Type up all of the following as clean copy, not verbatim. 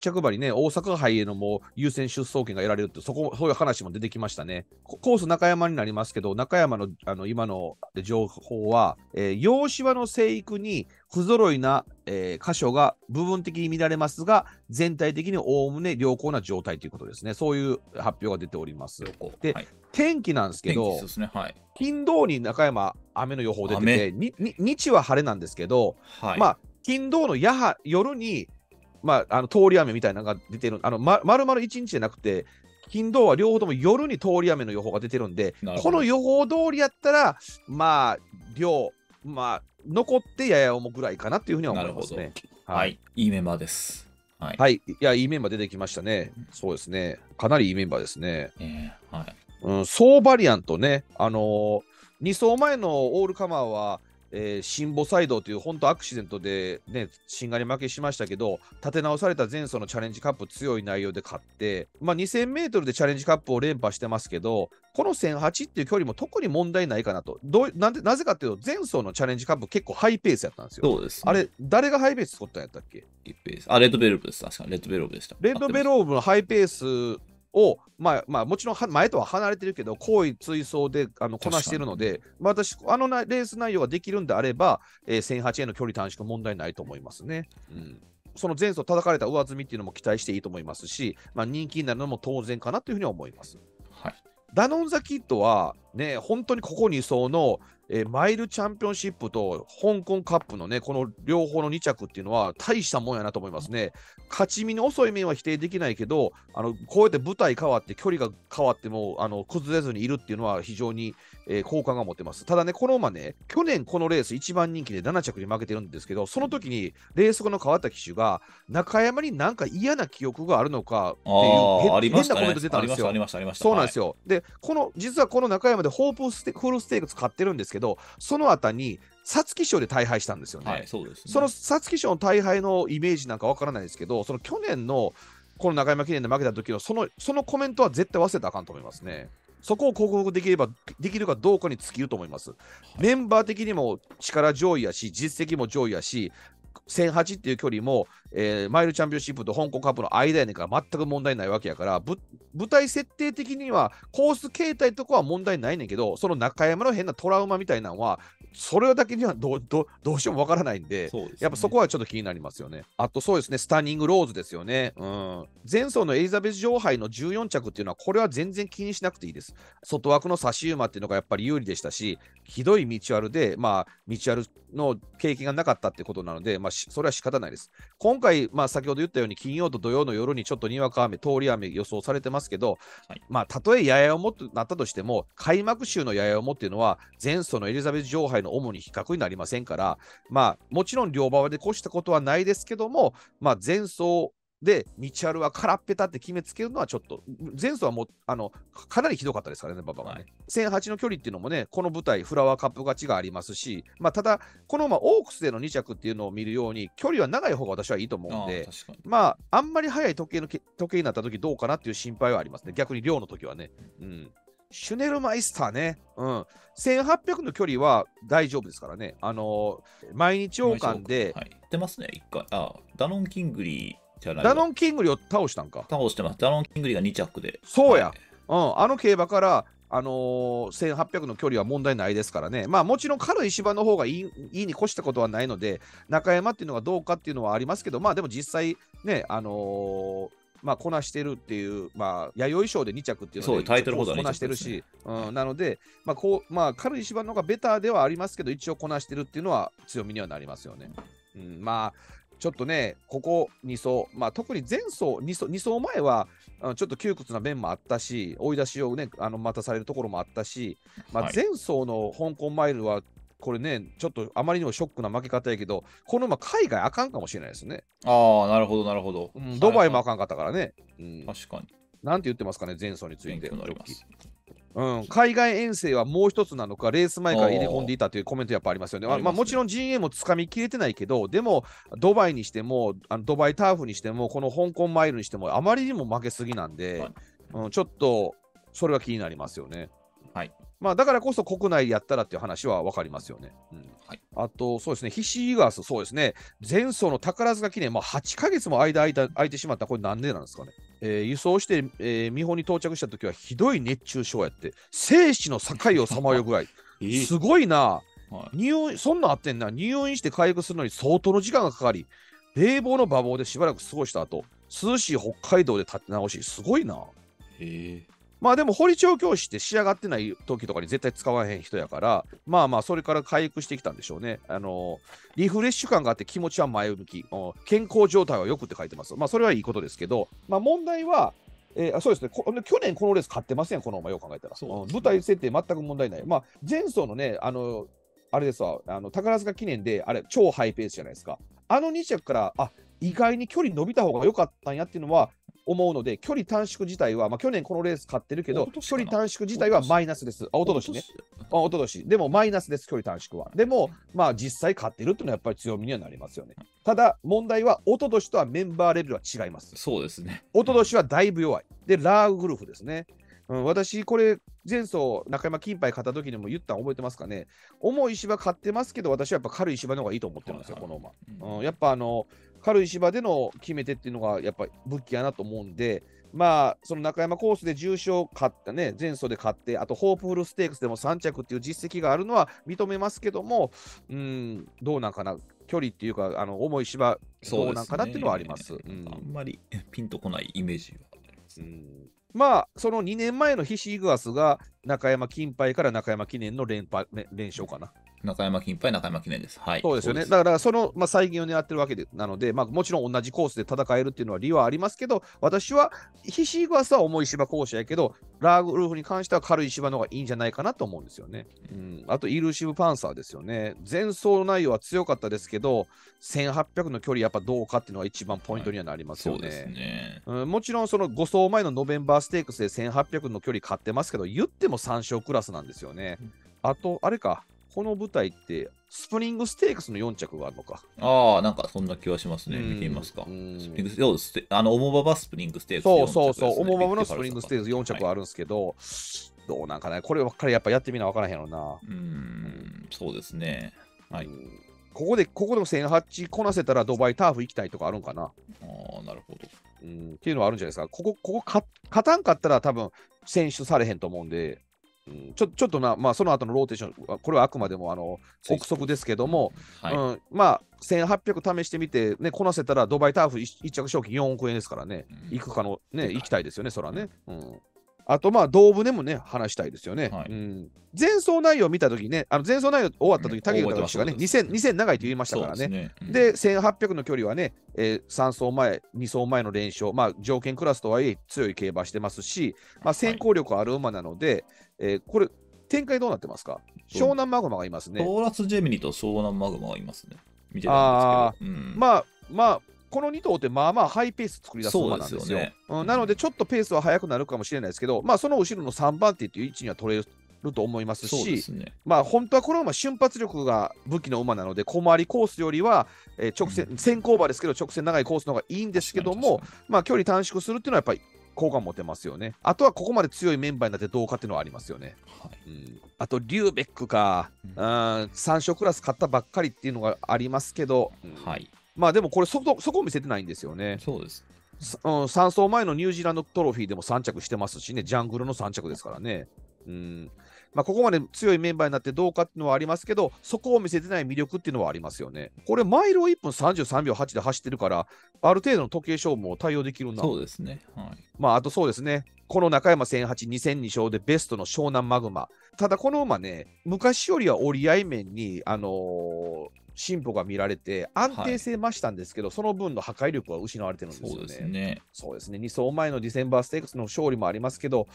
着馬にね、大阪杯へのもう優先出走権が得られるって、そういう話も出てきましたね。コース中山になりますけど、中山の、今の情報は、洋芝の生育に不揃いな、箇所が部分的に見られますが、全体的におおむね良好な状態ということですね。そういう発表が出ております。で、はい、天気なんですけど、金土に中山、雨の予報出てて、日は晴れなんですけど、はい、まあ、金土の夜に、まあ、通り雨みたいなのが出てる、丸々1日じゃなくて、金土は両方とも夜に通り雨の予報が出てるんで、この予報通りやったら、まあ、残ってやや重ぐらいかなっていうふうには思いますね。はい、いいメンバーです。はい、はい、いや、いいメンバー出てきましたね。そうですね、かなりいいメンバーですね。はい、うん、総バリアントね、2走前のオールカマーは、シンボサイドという本当アクシデントでね、しんがり負けしましたけど、立て直された前走のチャレンジカップ強い内容で勝って、まあ、2000m でチャレンジカップを連覇してますけど、この1008っていう距離も特に問題ないかなと。なぜかっていうと、前走のチャレンジカップ結構ハイペースやったんですよ。そうです、ね、あれ誰がハイペース取ったんやったっけ？レッドベローブです。確かレッドベローブでした。レッドベローブのハイペースをまあ、もちろん前とは離れてるけど、好位追走でこなしてるので、まあ、私、レース内容ができるんであれば、1008への距離短縮問題ないと思いますね。うん、その前走叩かれた上積みっていうのも期待していいと思いますし、まあ、人気になるのも当然かなというふうに思います。はい、ダノンザキッドは、ね、本当にここ2走の、マイルチャンピオンシップと香港カップのね、この両方の2着っていうのは大したもんやなと思いますね。勝ち身の遅い面は否定できないけど、こうやって舞台変わって距離が変わっても崩れずにいるっていうのは非常に、好感が持ってます。ただね、この馬ね、去年このレース1番人気で7着に負けてるんですけど、その時にレース後の変わった騎手が中山になんか嫌な記憶があるのかっていう変なコメント出たんですよ。そうなんですよ。はい、で実はこの中山でホープフルステークス買ってるんですけど、その後に皐月賞で大敗したんですよね。はい、そうですね。その皐月賞の大敗のイメージなんかわからないですけど、その去年のこの中山記念で負けた時のそのコメントは絶対忘れたらあかんと思いますね。そこを克服できるかどうかに尽きると思います。はい、メンバー的にも力上位やし、実績も上位やし、1008っていう距離も、マイルチャンピオンシップと香港カップの間やねんから全く問題ないわけやから、舞台設定的にはコース形態とかは問題ないねんけど、その中山の変なトラウマみたいなのはそれだけにはどうしようもわからないんで、そうですね、やっぱそこはちょっと気になりますよね。あとそうですね、スタニングローズですよね。うん、前走のエリザベス女王杯の14着っていうのはこれは全然気にしなくていいです。外枠の差し馬っていうのがやっぱり有利でしたし、ひどい道あるで、まあ道あるの経験がなかったってことなので、まあそれは仕方ないです。今回、まあ、先ほど言ったように金曜と土曜の夜にちょっとにわか雨、通り雨予想されてますけど、はい、まあたとえやや重となったとしても、開幕週のやや重っていうのは前走のエリザベス女王杯の主に比較になりませんから、まあ、もちろん両馬で越したことはないですけども、まあ、前走で道あるは空っぺたって決めつけるのはちょっと、前走はもうかなりひどかったですからね、馬場はね。1008の距離っていうのもね、この舞台フラワーカップ勝ちがありますし、まあ、ただこの馬オークスでの2着っていうのを見るように距離は長い方が私はいいと思うんで、まああんまり早い時計になった時どうかなっていう心配はありますね、逆に量の時はね。うん、シュネルマイスターね、うん、1800の距離は大丈夫ですからね、毎日王冠で、はい、出ますね、一回。あ、ダノンキングリー、ダノンキングリを倒したんか。倒してます。ダノンキングリが2着で、そうや、はい、うん、競馬から1800の距離は問題ないですからね。まあもちろん軽い芝の方がいいに越したことはないので、中山っていうのがどうかっていうのはありますけど、まあでも実際ね、まあこなしてるっていう、まあ弥生賞で2着っていうのでタイトルほどこなしてるし、うん、なので、まあ軽い芝の方がベターではありますけど、一応こなしてるっていうのは強みにはなりますよね。うん、まあちょっとね、ここ2走、まあ、特に前走、2走前は、ちょっと窮屈な面もあったし、追い出しを、ね、待たされるところもあったし、まあ、前走の香港マイルは、これね、ちょっとあまりにもショックな負け方やけど、この馬、海外あかんかもしれないですね。ああ、なるほど、なるほど。うん、ドバイもあかんかったからね。うん、確かに。なんて言ってますかね、前走について。うん、海外遠征はもう一つなのか、レース前から入れ込んでいたというコメントやっぱありますよね。まあ、もちろん陣営もつかみきれてないけど、でもドバイにしてもドバイターフにしてもこの香港マイルにしてもあまりにも負けすぎなんで、はい、うん、ちょっとそれは気になりますよね。はい、まあだからこそ国内でやったらっていう話は分かりますよね。うんはい、あと、そうですね、ヒシイグアス、そうですね、前走の宝塚記念、まあ、8ヶ月も空いてしまった、これ、なんでなんですかね。輸送して、美浦に到着したときは、ひどい熱中症やって、生死の境をさまようぐらい、すごいな、はい、入院、そんなんあってんな、入院して回復するのに相当の時間がかかり、冷房の馬房でしばらく過ごした後、涼しい北海道で立て直し、すごいな。へー、まあでも堀調教師って仕上がってない時とかに絶対使わへん人やから、まあまあそれから回復してきたんでしょうね。リフレッシュ感があって気持ちは前向き、健康状態はよくって書いてます。まあそれはいいことですけど、まあ問題は、そうですね、去年このレース勝ってません、この馬よく考えたら、ね、舞台設定全く問題ない。まあ前走のね、あれですわ、宝塚記念であれ超ハイペースじゃないですか。あの2着から、あ、意外に距離伸びた方が良かったんやっていうのは思うので、距離短縮自体は、まあ、去年このレース勝ってるけど、距離短縮自体はマイナスです。あ、おととしね。あ、おととし。でもマイナスです、距離短縮は。でも、まあ、実際勝ってるっていうのはやっぱり強みにはなりますよね。ただ、問題は、おととしとはメンバーレベルは違います。そうですね。おととしはだいぶ弱い。で、ラーグルフですね。うん、私、これ、前走、中山金杯勝った時にも言ったの覚えてますかね。重い芝勝ってますけど、私はやっぱ軽い芝の方がいいと思ってるんですよ、この馬。うん、やっぱ軽い芝での決め手っていうのがやっぱり武器やなと思うんで、まあその中山コースで重賞勝ったね、前走で勝って、あとホープフルステークスでも3着っていう実績があるのは認めますけども、うん、どうなんかな、距離っていうか重い芝どうなんかなっていうのはあります。うん、あんまりピンとこないイメージはあります。うん、まあその2年前のヒシイグアスが中山金杯から中山記念の連勝かな。中山金杯、中山記念です。はい。そうですよね。だからその、まあ、再現を狙ってるわけでなので、まあ、もちろん同じコースで戦えるっていうのは理由はありますけど、私はヒシイグアスは重い芝コースやけど、ラーグルフに関しては軽い芝の方がいいんじゃないかなと思うんですよね。うん、あとイルーシブパンサーですよね。前走の内容は強かったですけど、1800の距離やっぱどうかっていうのは一番ポイントにはなりますよね。はい、そうですね。うん、もちろんその5走前のノベンバーステークスで1800の距離勝ってますけど、言っても3勝クラスなんですよね。うん、あとあれか、この舞台ってスプリングステークスの4着があるのか。ああ、なんかそんな気はしますね。見てみますか。スプリングス、オモババスプリングステークス4着、ね。そうそうそう、オモババのスプリングステークス4着あるんですけど、はい、どうなんかね、こればっかりやっぱやってみな分からへんやろな。そうですね。はい。ここでも1008こなせたらドバイターフ行きたいとかあるんかな。ああ、なるほど。っていうのはあるんじゃないですか。ここ勝たんかったら多分選出されへんと思うんで。ちょっとな、まあ、その後のローテーション、これはあくまでも憶測ですけども、はい、うん、まあ、1800試してみて、ね、こなせたらドバイターフ1着賞金4億円ですからね、行くかの、ね、行きたいですよね、そらね。うん、あと、まあ、同船もね、話したいですよね。はい、うん、前走内容を見たときね、前走内容終わったとき、武豊騎手がね、2000長いと言いましたからね、で、1800の距離はね、3走前、2走前の連勝、まあ、条件クラスとはいえ、強い競馬してますし、まあ、先行力ある馬なので、これ、展開どうなってますか？湘南マグマがいますね。トーラス・ジェミニと湘南マグマがいますね。見てたんですけど。まあ、この2頭ってまあまあハイペース作り出す馬なんですよ。そうですよね。うん、なのでちょっとペースは速くなるかもしれないですけど、まあその後ろの3番手という位置には取れると思いますし、そうですね、まあ本当はこの馬瞬発力が武器の馬なので、小回りコースよりは直線、先行馬ですけど直線長いコースの方がいいんですけども、まあ距離短縮するっていうのはやっぱり効果持てますよね。あとはここまで強いメンバーになってどうかっていうのはありますよね。はい、うん、あとリューベックか、3勝クラス勝ったばっかりっていうのがありますけど、うん、はい。まあでもこれそこを見せてないんですよね。そうです。3走前のニュージーランドトロフィーでも3着してますしね、ジャングルの3着ですからね。うん。まあここまで強いメンバーになってどうかっていうのはありますけど、そこを見せてない魅力っていうのはありますよね。これ、マイルを1分33秒8で走ってるから、ある程度の時計勝負も対応できるな。そうですね。はい。まああとそうですね。この中山1008、2002勝でベストの湘南マグマ。ただこの馬ね、昔よりは折り合い面に、進歩が見られて安定性増したんですけど、はい、その分の破壊力は失われてるんですよね。そうですね。そうですね。2走前のディセンバーステークスの勝利もありますけど、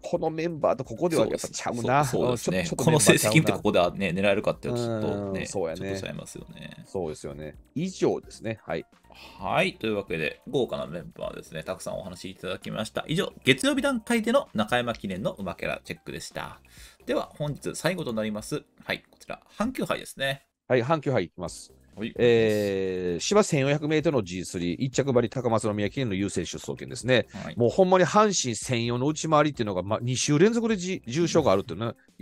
このメンバーとここではやっぱちゃうな。そうですね。この成績見てここではね、狙えるかってちょっとね、そうやね。ちょっとちゃいますよね。そうですよね。以上ですね。はい。はい。というわけで、豪華なメンバーですね。たくさんお話いただきました。以上、月曜日段階での中山記念の馬キャラチェックでした。では、本日最後となります。はい、こちら、阪急杯ですね。はい、阪急杯いきます。芝 1400m の G3、1着馬に高松宮記念の優勢出走権ですね、はい、もうほんまに阪神専用の内回りっていうのが、まあ、2週連続で重賞があるってい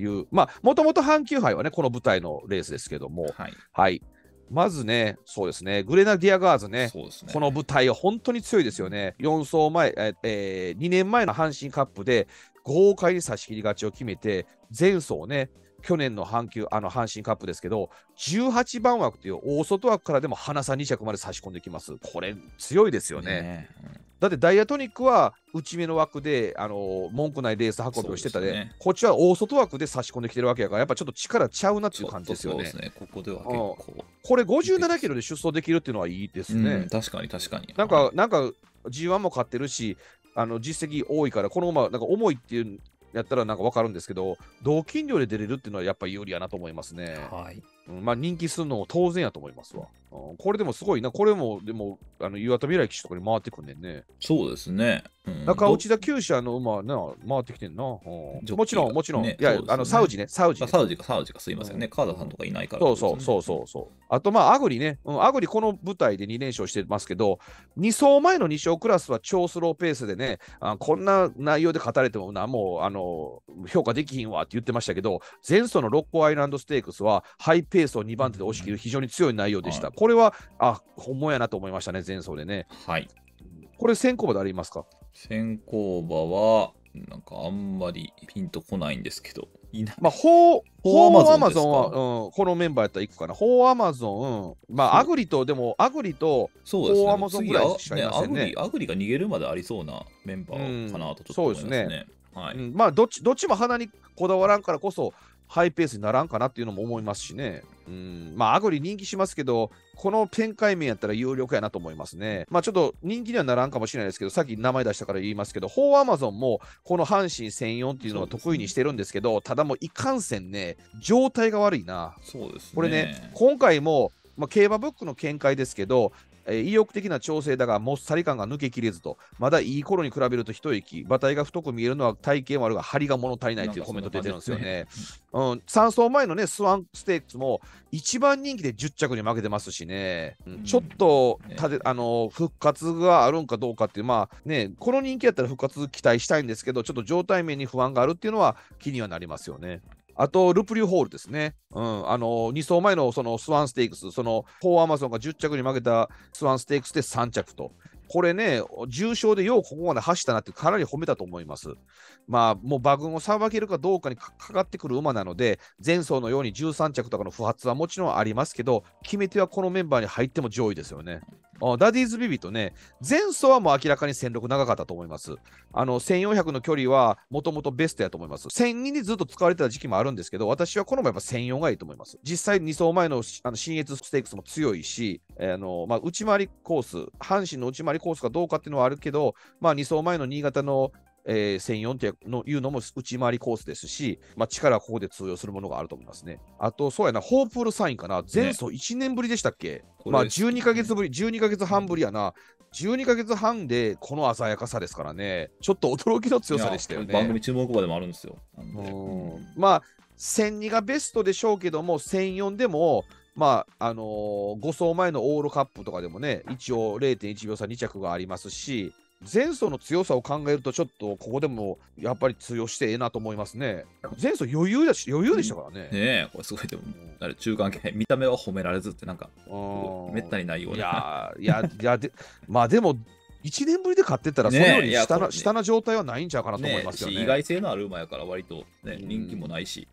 う、まあ、もともと阪急杯はね、この舞台のレースですけども、はい、はい、まずね、そうですね、グレナディアガーズね、そうですね、この舞台は本当に強いですよね、4走前、2年前の阪神カップで、豪快に差し切り勝ちを決めて、前走ね、去年の阪神カップですけど、18番枠という大外枠からでも花さ2着まで差し込んできます。これ強いですよね。うん、だってダイアトニックは内目の枠で文句ないレース運びをしてたで、ね、こっちは大外枠で差し込んできてるわけやから、やっぱちょっと力ちゃうなっていう感じですよね。そうですね、ここでは結構、うん、これ57キロで出走できるっていうのはいいですね。うん、確かに確かに。なんか G1 も勝ってるし、実績多いからこのままなんか重いっていう。やったらなんか分かるんですけど、同金量で出れるっていうのはやっぱり有利やなと思いますね。はい、まあ人気するのも当然やと思いますわ。うん、これでもすごいな、これもでも岩田未来騎手とかに回ってくんねんね。そうですね。うん、中内田厩舎の馬な回ってきてんな。うん、もちろんもちろん、ね、いや、ね、サウジね、サウジ、ね、サウジかすいませんね、うん、川田さんとかいないから、ね、そう、あとまあアグリね、うん、アグリこの舞台で2連勝してますけど、2走前の2勝クラスは超スローペースでね、こんな内容で語れてももう評価できひんわって言ってましたけど、前走のロッコアイランドステークスはハイペースを2番手で押し切る非常に強い内容でした。うん、これは本物やなと思いましたね、前走でね。はい、これ先行馬でありますか？先行馬はなんかあんまりピンとこないんですけど、まあホーアマゾンは、うん、このメンバーやったらいくかな。ホーアマゾン、うん、まあアグリと、でもアグリとホーアマゾンぐらいしかいませんね。アグリが逃げるまでありそうなメンバーかなとちょっと思いますね。まあどっちも鼻にこだわらんからこそハイペースにならんかなっていうのも思いますしね。うん、まあアグリ人気しますけど、この展開面やったら有力やなと思いますね。まあちょっと人気にはならんかもしれないですけど、さっき名前出したから言いますけど、ホーアマゾンもこの阪神1400っていうのは得意にしてるんですけど、ね、ただもういかんせんね、状態が悪いな。そうですね、これね、今回も、まあ、競馬ブックの見解ですけど、意欲的な調整だがもっさり感が抜けきれずと、まだいい頃に比べると一息、馬体が太く見えるのは体型もあるが張りが物足りないというコメント出てるんですよね。うん、3走前のねスワンステークスも1番人気で10着に負けてますしね、うん、ちょっと復活があるんかどうかっていう、まあね、この人気やったら復活期待したいんですけど、ちょっと状態面に不安があるっていうのは気にはなりますよね。あとルプリューホールですね、うん、2走前のそのスワンステークス、そのホーアマゾンが10着に負けたスワンステークスで3着と、これね、重賞でようここまで走ったなってかなり褒めたと思います。まあ、もう馬群をさばけるかどうかにかかってくる馬なので、前走のように13着とかの不発はもちろんありますけど、決め手はこのメンバーに入っても上位ですよね。ダディーズビビとね、前走はもう明らかに戦力長かったと思います。1400の距離はもともとベストやと思います。1002にずっと使われてた時期もあるんですけど、私はこの場合は1004がいいと思います。実際2走前の信越ステークスも強いし、まあ、内回りコース、阪神の内回りコースかどうかっていうのはあるけど、まあ、2走前の新潟の1004っていうのも内回りコースですし、まあ、力はここで通用するものがあると思いますね。あと、そうやな、ホープールサインかな、前走1年ぶりでしたっけ、ね、まあ12ヶ月ぶり、12ヶ月半ぶりやな、12ヶ月半でこの鮮やかさですからね、ちょっと驚きの強さでしたよね。番組注目馬でもあるんですよ。まあ、1002がベストでしょうけども、1004でも、まあ5走前のオールカップとかでもね、一応 0.1 秒差2着がありますし。前走の強さを考えると、ちょっとここでもやっぱり通用してええなと思いますね。前走余裕でしたからね。ねえ、これすごい。でも、中間系、見た目は褒められずって、なんか、めったにないような。いや、まあでも、1年ぶりで買ってたら、それより下な状態はないんちゃうかなと思いますよね。意外性のある馬やから、割と人気もないし、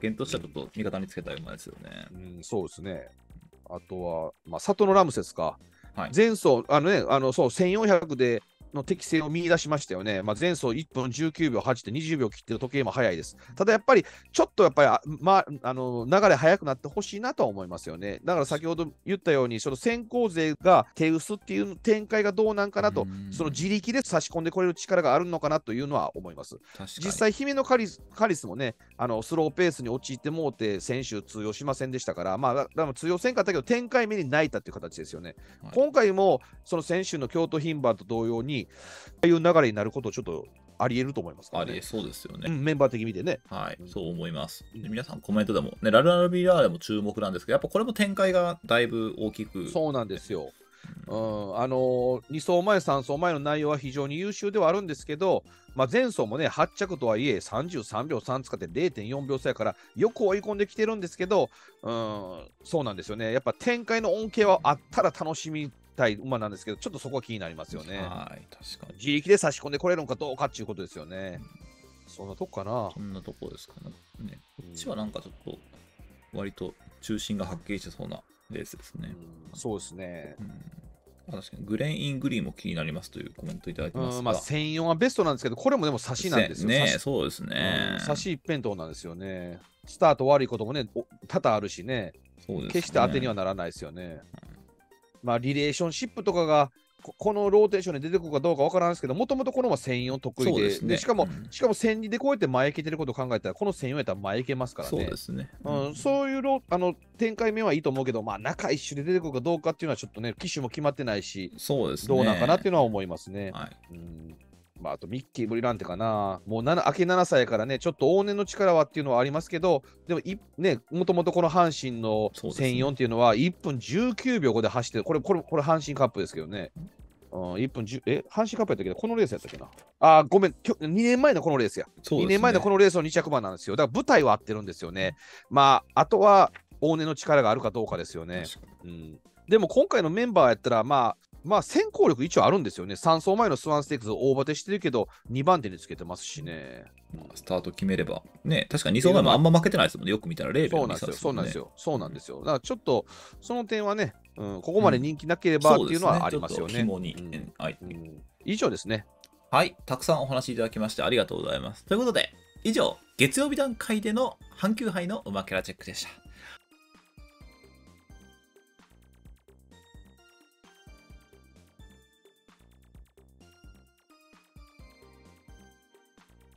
検討したらちょっと味方につけたい馬ですよね。そうですね。あとは、まあ、里のラムセスか。前走、1400で、の適性を見出しましたよね。まあ、前走1分19秒8で20秒切ってる時計も早いです。ただやっぱりちょっとやっぱり、まあ、流れ早くなってほしいなとは思いますよね。だから先ほど言ったように、その先行勢が手薄っていう展開がどうなんかなと、その自力で差し込んでこれる力があるのかなというのは思います。実際姫のカリスもね、スローペースに陥ってもうて先週通用しませんでしたから、まあ、だから通用せんかったけど展開目に泣いたっていう形ですよね。はい、今回もその先週の京都牝馬と同様にああいう流れになることをちょっとありえると思いますから、ね、ありえそうですよね、うん、メンバー的に見てね、はい、そう思います、うん、皆さんコメントでも、ね、ラルラルビラーでも注目なんですけど、やっぱこれも展開がだいぶ大きく、ね、そうなんですよ、うん、2走前3走前の内容は非常に優秀ではあるんですけど、まあ、前走もね8着とはいえ33秒3使って 0.4 秒差やからよく追い込んできてるんですけど、うん、そうなんですよね、やっぱ展開の恩恵はあったら楽しみたい馬なんですけど、ちょっとそこは気になりますよね。はい、確かに自力で差し込んでこれるのかどうかっていうことですよね、うん、そんなとこかな、そんなとこですかね。こっちはなんかちょっと割と中心がはっきりしてそうなレースですね。そうですね、うん、確かにグレイン・グリーンも気になりますというコメントいただいてますが、まあ、1004はベストなんですけど、これもでも差しなんですよね。そうですね、差し一辺倒なんですよね。スタート悪いこともね多々あるしね、そうですね、決して当てにはならないですよね、うん、まあリレーションシップとかがこのローテーションに出てくるかどうかわからないですけど、もともとこの馬1004得意 で、ね、しかも1002でこうやって前行けてることを考えたら、この1004やったら前行けますからね。そうですね、うんうん、そういう展開面はいいと思うけど、まあ、中一周で出てくるかどうかっていうのはちょっとね、機種も決まってないし、そうです、ね、どうなんかなっていうのは思いますね、はい、うん、まあ、あとミッキー・ブリランテかな、もう明け7歳からね、ちょっと往年の力はっていうのはありますけど、でももともとこの阪神の1004っていうのは、1分19秒で走ってる、これ阪神カップですけどね、うん、1分10、え、阪神カップやったっけな、このレースやったっけな、あ、ごめん、2年前のこのレースや、2年前のこのレースの2着馬なんですよ、だから舞台は合ってるんですよね、まあ、あとは往年の力があるかどうかですよね。うん、でも今回のメンバーやったら、まあ先行力一応あるんですよね。3走前のスワンステークスを大バテしてるけど2番手につけてますしね、スタート決めればね、確かに2走前もあんま負けてないですもんね、よく見たら0秒2差ですもんね。そうなんですよ、だからちょっとその点はね、うん、ここまで人気なければっていうのはありますよね、うん、うん、はい、うん、以上ですね。はい、たくさんお話いただきましてありがとうございます。ということで以上、月曜日段階での阪急杯の馬キャラチェックでした。